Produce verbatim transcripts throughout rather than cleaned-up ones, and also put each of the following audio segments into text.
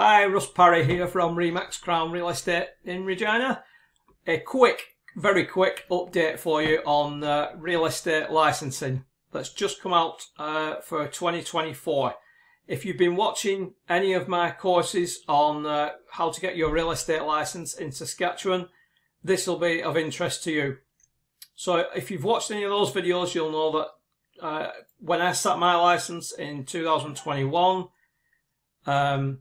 Hi, Russ Parry here from RE/MAX Crown Real Estate in Regina. A quick, very quick update for you on uh, real estate licensing that's just come out uh, for twenty twenty-four. If you've been watching any of my courses on uh, how to get your real estate license in Saskatchewan, this will be of interest to you. So if you've watched any of those videos, you'll know that uh, when I sat my license in two thousand twenty-one, um,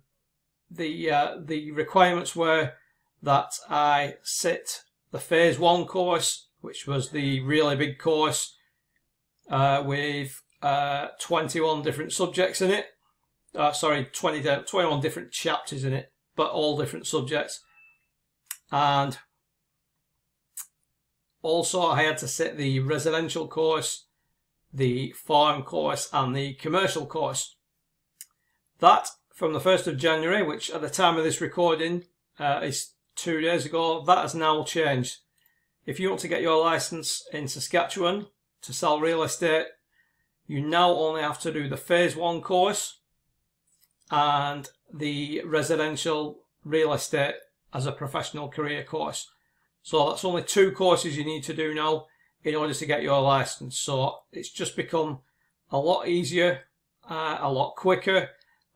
the uh, the requirements were that I sit the phase one course, which was the really big course uh, with uh, twenty-one different subjects in it, uh, sorry twenty, twenty-one different chapters in it, but all different subjects. And also I had to sit the residential course, the farm course and the commercial course. That from the first of January, which at the time of this recording uh, is two days ago, that has now changed. If you want to get your license in Saskatchewan to sell real estate, you now only have to do the phase one course and the residential real estate as a professional career course. So that's only two courses you need to do now in order to get your license. So it's just become a lot easier, uh, a lot quicker,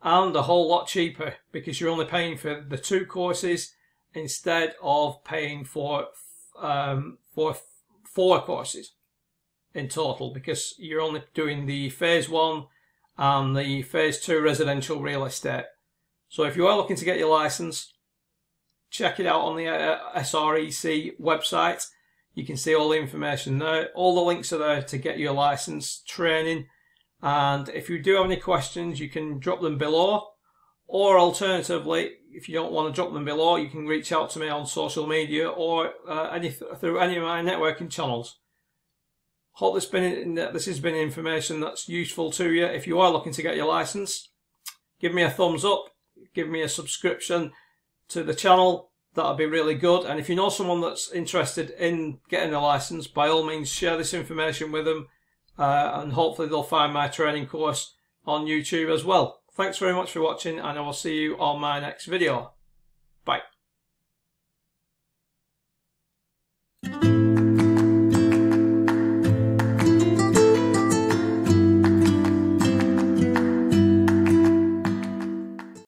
and a whole lot cheaper, because you're only paying for the two courses instead of paying for um, for four courses in total, because you're only doing the phase one and the phase two residential real estate. So if you are looking to get your license, check it out on the uh, S R E C website. You can see all the information there. All the links are there to get your license, training. And if you do have any questions, you can drop them below, or alternatively, if you don't want to drop them below, you can reach out to me on social media or uh, any through any of my networking channels. Hope this, been, this has been information that's useful to you. If you are looking to get your license, give me a thumbs up, give me a subscription to the channel. That'll be really good. And if you know someone that's interested in getting a license, by all means share this information with them. Uh, and hopefully they'll find my training course on YouTube as well. Thanks very much for watching, and I will see you on my next video. Bye.